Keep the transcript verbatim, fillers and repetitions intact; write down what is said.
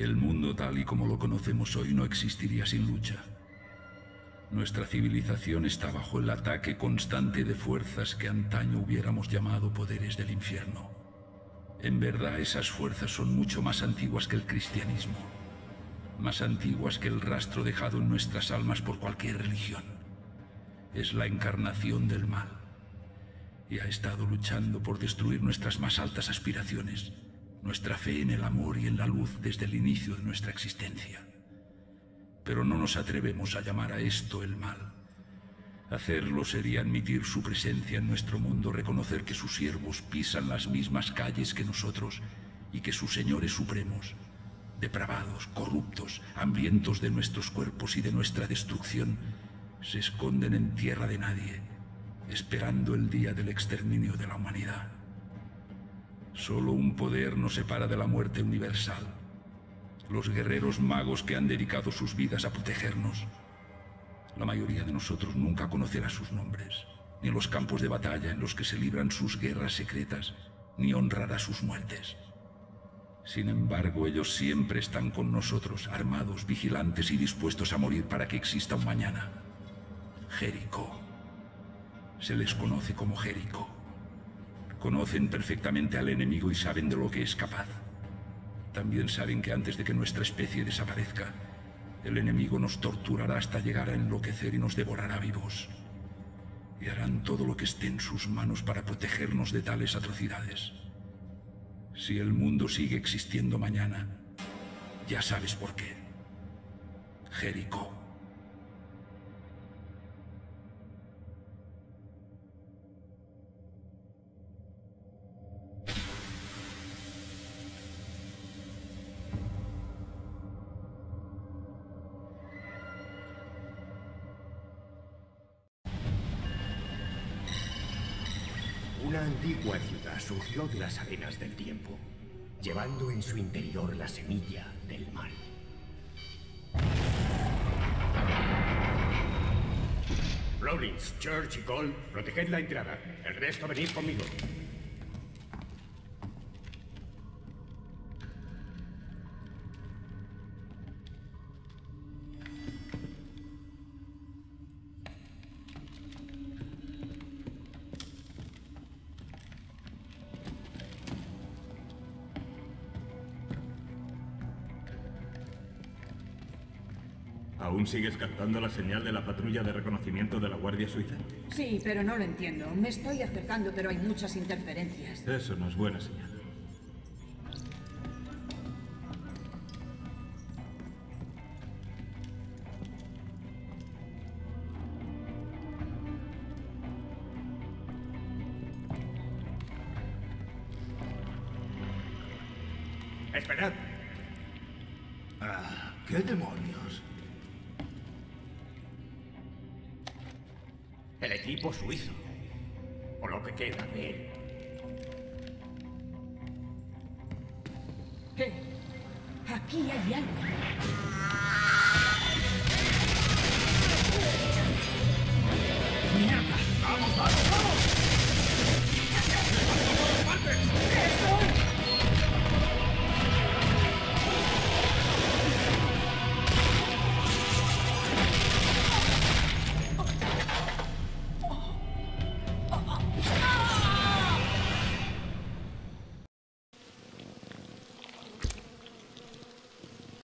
El mundo tal y como lo conocemos hoy no existiría sin lucha. Nuestra civilización está bajo el ataque constante de fuerzas que antaño hubiéramos llamado poderes del infierno. En verdad, esas fuerzas son mucho más antiguas que el cristianismo, más antiguas que el rastro dejado en nuestras almas por cualquier religión. Es la encarnación del mal, y ha estado luchando por destruir nuestras más altas aspiraciones, nuestra fe en el amor y en la luz desde el inicio de nuestra existencia. Pero no nos atrevemos a llamar a esto el mal. Hacerlo sería admitir su presencia en nuestro mundo, reconocer que sus siervos pisan las mismas calles que nosotros y que sus señores supremos, depravados, corruptos, hambrientos de nuestros cuerpos y de nuestra destrucción, se esconden en tierra de nadie, esperando el día del exterminio de la humanidad. Solo un poder nos separa de la muerte universal. Los guerreros magos que han dedicado sus vidas a protegernos. La mayoría de nosotros nunca conocerá sus nombres, ni los campos de batalla en los que se libran sus guerras secretas, ni honrará sus muertes. Sin embargo, ellos siempre están con nosotros, armados, vigilantes y dispuestos a morir para que exista un mañana. Jericó. Se les conoce como Jericó. Conocen perfectamente al enemigo y saben de lo que es capaz. También saben que antes de que nuestra especie desaparezca, el enemigo nos torturará hasta llegar a enloquecer y nos devorará vivos. Y harán todo lo que esté en sus manos para protegernos de tales atrocidades. Si el mundo sigue existiendo mañana, ya sabes por qué. Jericó. Una antigua ciudad surgió de las arenas del tiempo, llevando en su interior la semilla del mal. Rollins, Church y Cole, proteged la entrada. El resto venid conmigo. ¿Aún sigues captando la señal de la patrulla de reconocimiento de la Guardia Suiza? Sí, pero no lo entiendo. Me estoy acercando, pero hay muchas interferencias. Eso no es buena señal. ¡Esperad! Ah, ¡qué demonios! El equipo suizo, o lo que queda de él. ¿Qué? Aquí hay algo.